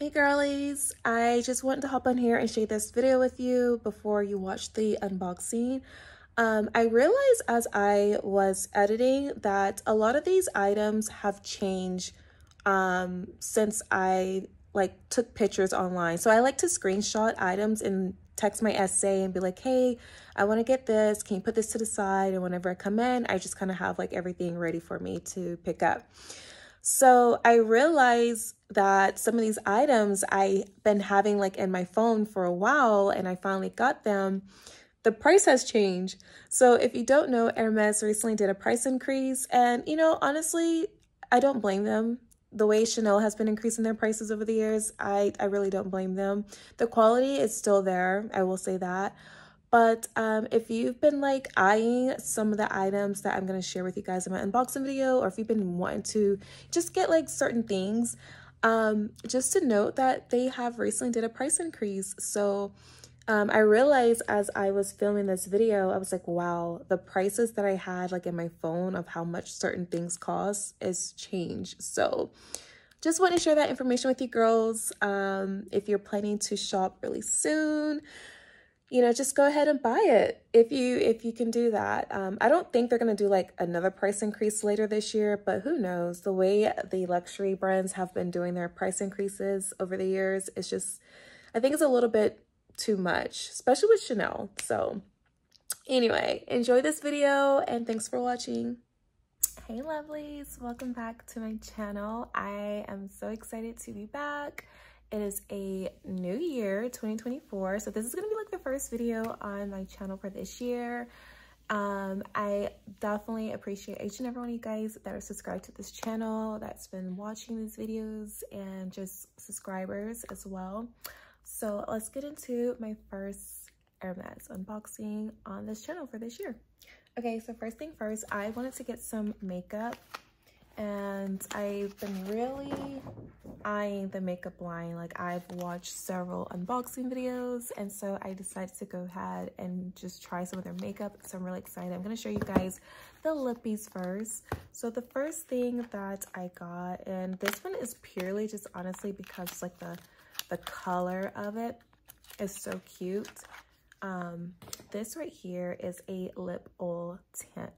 Hey girlies, I just wanted to hop on here and share this video with you before you watch the unboxing. I realized as I was editing that a lot of these items have changed since I took pictures online. So I like to screenshot items and text my SA and be like, hey, I want to get this, can you put this to the side? And whenever I come in, I just kind of have everything ready for me to pick up. So I realized that some of these items I've been having in my phone for a while, and I finally got them. The price has changed. So if you don't know, Hermès recently did a price increase, and honestly, I don't blame them. The way Chanel has been increasing their prices over the years, I really don't blame them. The quality is still there, I will say that. But if you've been eyeing some of the items that I'm going to share with you guys in my unboxing video, or if you've been wanting to just get certain things, just to note that they have recently did a price increase. So I realized as I was filming this video, I was like, wow, the prices that I had in my phone of how much certain things cost is changed. So just want to share that information with you girls. If you're planning to shop really soon, just go ahead and buy it if you can do that. I don't think they're going to do another price increase later this year, but who knows? The way the luxury brands have been doing their price increases over the years, it's just, I think it's a little bit too much, especially with Chanel. So anyway, enjoy this video and thanks for watching. Hey lovelies, welcome back to my channel. I am so excited to be back. It is a new year, 2024, so this is gonna be the first video on my channel for this year. I definitely appreciate each and every one of you guys that are subscribed to this channel, that's been watching these videos, and just subscribers as well. So let's get into my first Hermès unboxing on this channel for this year. Okay, so first thing first, I wanted to get some makeup, and I've been really eyeing the makeup line. I've watched several unboxing videos, and so I decided to go ahead and just try some of their makeup. So I'm really excited. I'm going to show you guys the lippies first. So the first thing that I got, and this one is purely just honestly because the color of it is so cute. This right here is a lip oil tint.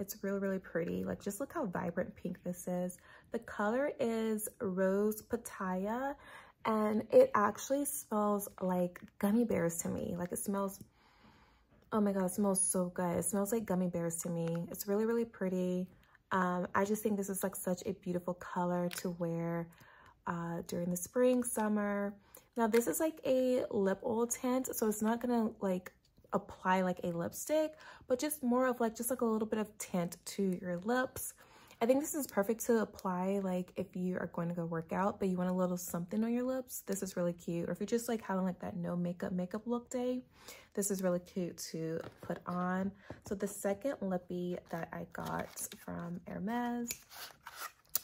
It's really, really pretty. Just look how vibrant pink this is. The color is Rose Pattaya, and it actually smells like gummy bears to me. It smells, oh my God, it smells so good. It smells like gummy bears to me. It's really, really pretty. I just think this is such a beautiful color to wear during the spring, summer. Now this is a lip oil tint, so it's not gonna apply a lipstick, but just more of just a little bit of tint to your lips. I think this is perfect to apply if you are going to go work out but you want a little something on your lips. This is really cute. Or if you're just having that no makeup look day, this is really cute to put on. So the second lippy that I got from Hermès,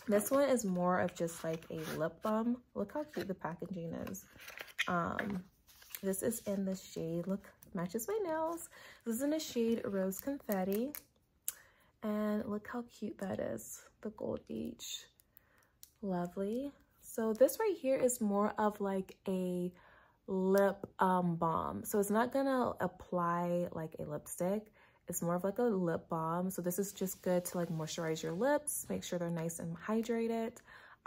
this one is more of just a lip balm. Look how cute the packaging is. This is in the shade, look, matches my nails. This is in the shade Rose Confetti, and look how cute that is, the gold beach, lovely. So this right here is more of a lip balm, so it's not gonna apply a lipstick. It's more of a lip balm, so this is just good to moisturize your lips, make sure they're nice and hydrated.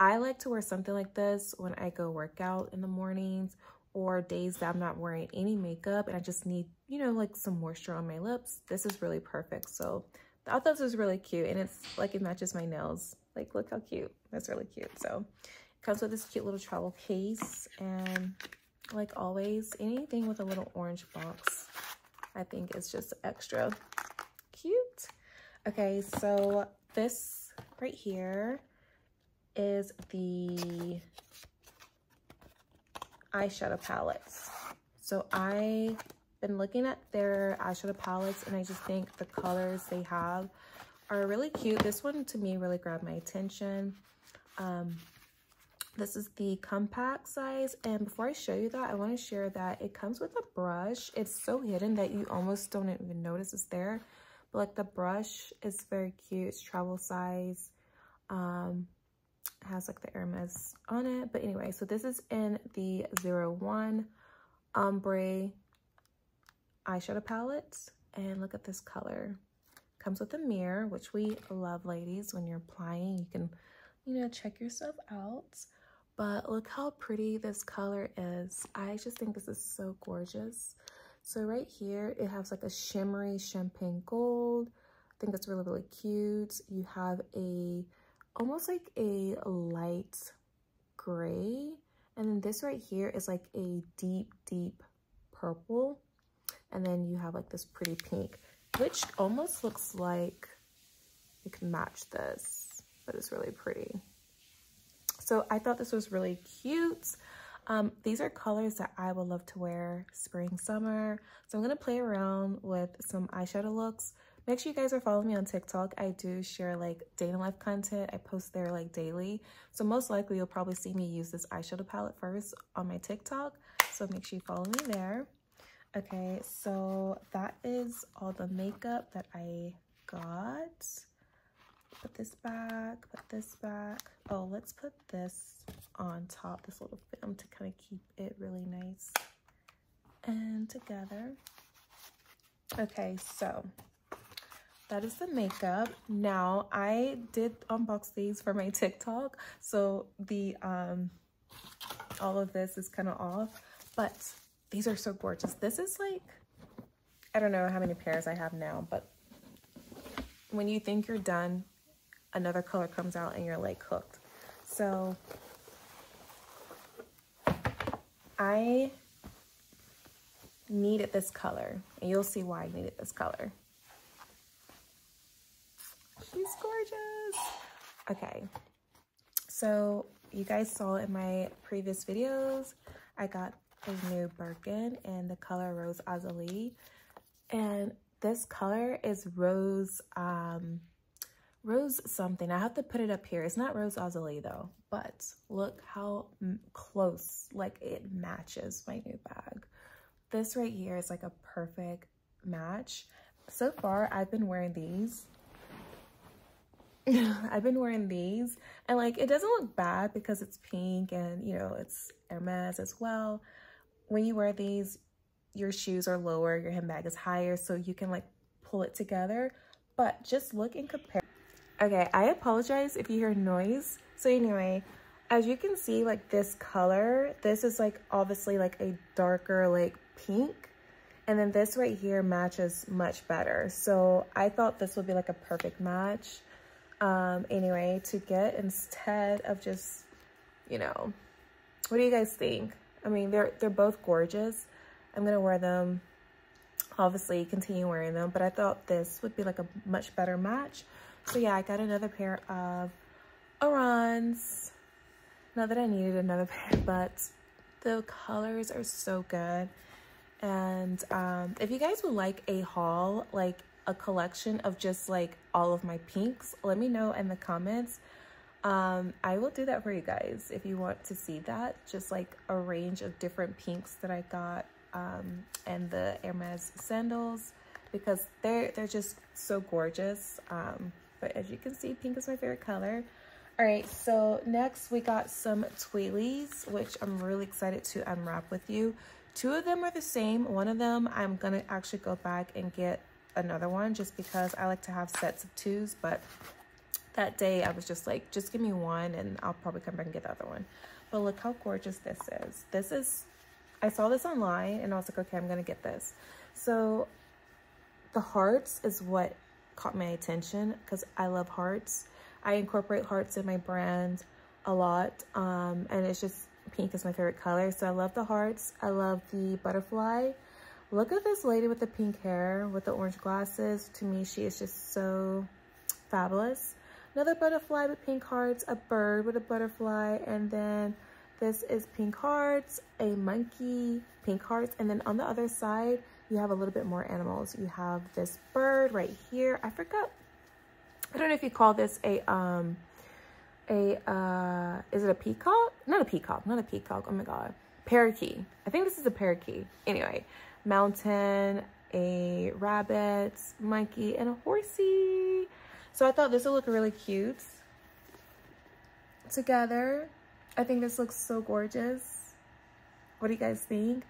I like to wear something like this when I go work out in the mornings, or days that I'm not wearing any makeup and I just need, some moisture on my lips. This is really perfect. So I thought this was really cute, and it's it matches my nails. Look how cute. That's really cute. So it comes with this cute little travel case, and like always, anything with a little orange box, I think is just extra cute. Okay, so this right here is the eyeshadow palettes. So I've been looking at their eyeshadow palettes, and I just think the colors they have are really cute. This one to me really grabbed my attention. This is the compact size, and before I show you that, I want to share that it comes with a brush. It's so hidden that you almost don't even notice it's there, but the brush is very cute. It's travel size. has like the Hermes on it. But anyway, so this is in the 01 Ombre Eyeshadow Palette. And look at this color. Comes with a mirror, which we love, ladies. When you're applying, you can, you know, check yourself out. But look how pretty this color is. I just think this is so gorgeous. So right here, it has like a shimmery champagne gold. I think that's really, really cute. You have a, almost like a light gray. And then this right here is like a deep, deep purple. And then you have like this pretty pink, which almost looks like you can match this, but it's really pretty. So I thought this was really cute. These are colors that I would love to wear spring, summer. So I'm gonna play around with some eyeshadow looks. Make sure you guys are following me on TikTok. I do share like day in life content. I post there like daily. So most likely you'll probably see me use this eyeshadow palette first on my TikTok. So make sure you follow me there. Okay, so that is all the makeup that I got. Put this back, put this back. Oh, let's put this on top, this little film, to kind of keep it really nice and together. Okay, so that is the makeup. Now, I did unbox these for my TikTok, so the all of this is kind of off, but these are so gorgeous. This is like, I don't know how many pairs I have now, but when you think you're done, another color comes out and you're like hooked. So I needed this color, and you'll see why I needed this color. She's gorgeous. Okay, so you guys saw in my previous videos, I got a new Birkin in the color Rose Azalee, and this color is Rose Rose something. I have to put it up here. It's not Rose Azalee though, but look how close, like it matches my new bag. This right here is like a perfect match. So far I've been wearing these and like it doesn't look bad because it's pink and, you know, it's Hermès as well. When you wear these, your shoes are lower, your handbag is higher, so you can like pull it together. But just look and compare. Okay, I apologize if you hear noise. So anyway, as you can see, like this color, this is like obviously like a darker like pink. And then this right here matches much better. So I thought this would be like a perfect match. Anyway, to get instead of just, you know, what do you guys think? I mean, they're both gorgeous. I'm gonna wear them, obviously continue wearing them, but I thought this would be like a much better match. So yeah, I got another pair of Orans. Not that I needed another pair, but the colors are so good. And if you guys would like a haul, like a collection of just like all of my pinks, let me know in the comments. I will do that for you guys if you want to see that, just like a range of different pinks that I got, and the Hermes sandals, because they're just so gorgeous. But as you can see, pink is my favorite color. All right, so next we got some Twi'lees, which I'm really excited to unwrap with you. Two of them are the same. One of them I'm gonna actually go back and get another one, just because I like to have sets of twos, but that day I was just like, just give me one and I'll probably come back and get the other one. But look how gorgeous this is. This is, I saw this online and I was like, okay, I'm gonna get this. So the hearts is what caught my attention because I love hearts. I incorporate hearts in my brand a lot, and it's just, pink is my favorite color. So I love the hearts. I love the butterfly. Look at this lady with the pink hair, with the orange glasses. To me, she is just so fabulous. Another butterfly with pink hearts, a bird with a butterfly, and then this is pink hearts, a monkey, pink hearts, and then on the other side, you have a little bit more animals. You have this bird right here. I forgot. I don't know if you call this is it a peacock? Not a peacock, not a peacock. Oh my God. Parakeet. I think this is a parakeet. Anyway, mountain, a rabbit, monkey, and a horsey. So I thought this would look really cute. together. I think this looks so gorgeous. What do you guys think?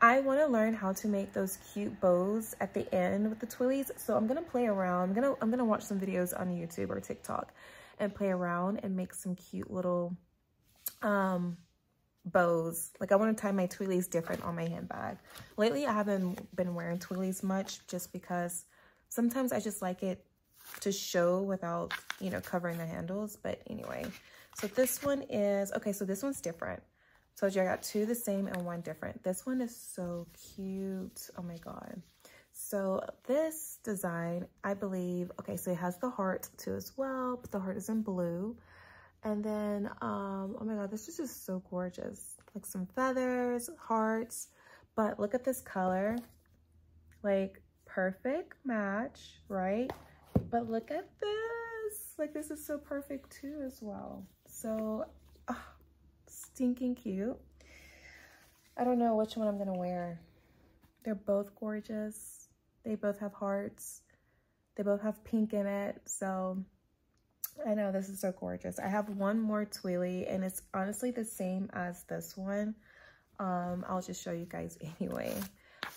I want to learn how to make those cute bows at the end with the twillies, so I'm gonna play around. I'm gonna watch some videos on YouTube or TikTok and play around and make some cute little bows. Like, I want to tie my twillies different on my handbag. Lately I haven't been wearing twillies much just because sometimes I just like it to show without, you know, covering the handles. But anyway, so this one is okay. So this one's different. Told you I got two the same and one different. This one is so cute. Oh my god. So this design, I believe, okay, so it has the heart too as well, but the heart is in blue. And then oh my god, this is just so gorgeous. Like some feathers, hearts, but look at this color. Like perfect match, right? But look at this. Like this is so perfect too as well. So stinking cute. I don't know which one I'm gonna wear. They're both gorgeous. They both have hearts. They both have pink in it. So I know this is so gorgeous. I have one more twilly and it's honestly the same as this one. I'll just show you guys anyway.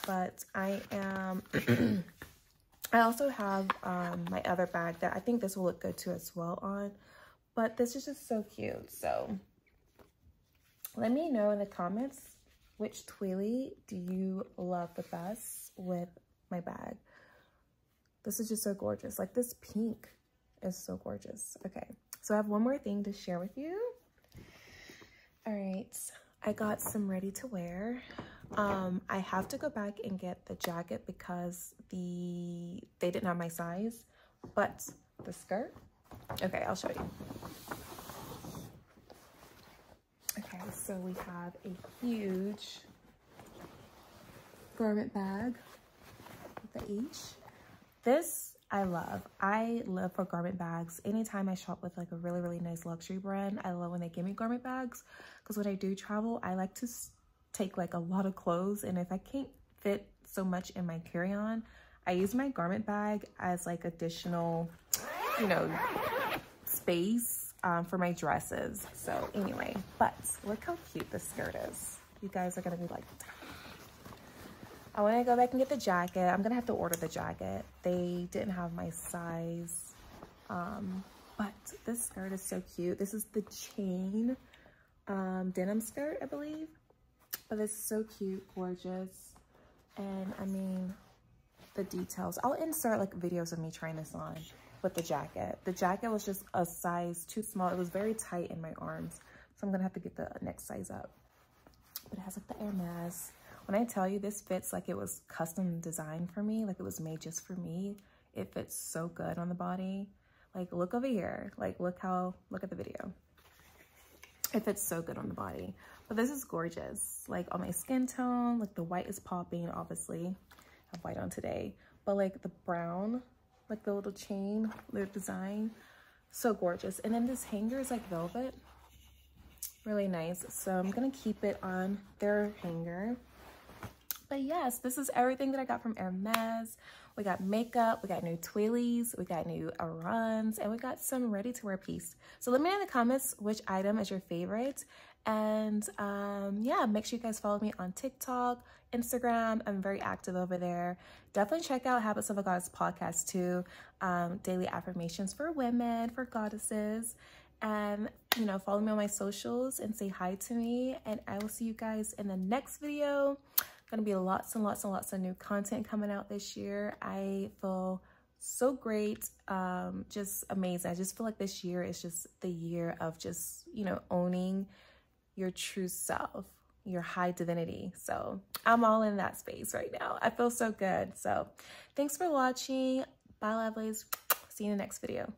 But I am I also have my other bag that I think this will look good too as well on. But this is just so cute. So let me know in the comments which twilly do you love the best with my bag. This is just so gorgeous. Like this pink is so gorgeous. Okay, so I have one more thing to share with you. All right, I got some ready to wear. I have to go back and get the jacket because they didn't have my size, but the skirt. Okay, I'll show you. Okay, so we have a huge garment bag with the H. This I love. I love for garment bags. Anytime I shop with like a really, really nice luxury brand, I love when they give me garment bags because when I do travel, I like to take like a lot of clothes, and if I can't fit so much in my carry-on, I use my garment bag as like additional, you know, space for my dresses. So anyway, but look how cute this skirt is. You guys are gonna be like, I want to go back and get the jacket. I'm gonna have to order the jacket. They didn't have my size, but this skirt is so cute. This is the chain denim skirt, I believe, but it's so cute, gorgeous. And I mean the details, I'll insert like videos of me trying this on. With the jacket was just a size too small. It was very tight in my arms, so I'm gonna have to get the next size up. But it has like the Hermès. When I tell you this fits like it was custom designed for me, like it was made just for me. It fits so good on the body. Like look over here, like look at the video. It fits so good on the body. But this is gorgeous, like on my skin tone. Like the white is popping, obviously I have white on today, but like the brown, like the little chain, little design, so gorgeous. And then this hanger is like velvet, really nice. So I'm gonna keep it on their hanger. But yes, this is everything that I got from Hermès. We got makeup, we got new twillies, we got new Orans, and we got some ready-to-wear piece. So let me know in the comments which item is your favorite. And yeah, make sure you guys follow me on TikTok, Instagram. I'm very active over there. Definitely check out Habits of a Goddess podcast too. Daily affirmations for women, for goddesses. And, you know, follow me on my socials and say hi to me. And I will see you guys in the next video. Gonna be lots and lots and lots of new content coming out this year. I feel so great, just amazing. I just feel like this year is just the year of just, you know, owning your true self, your high divinity. So I'm all in that space right now. I feel so good. So thanks for watching. Bye, lovelies. See you in the next video.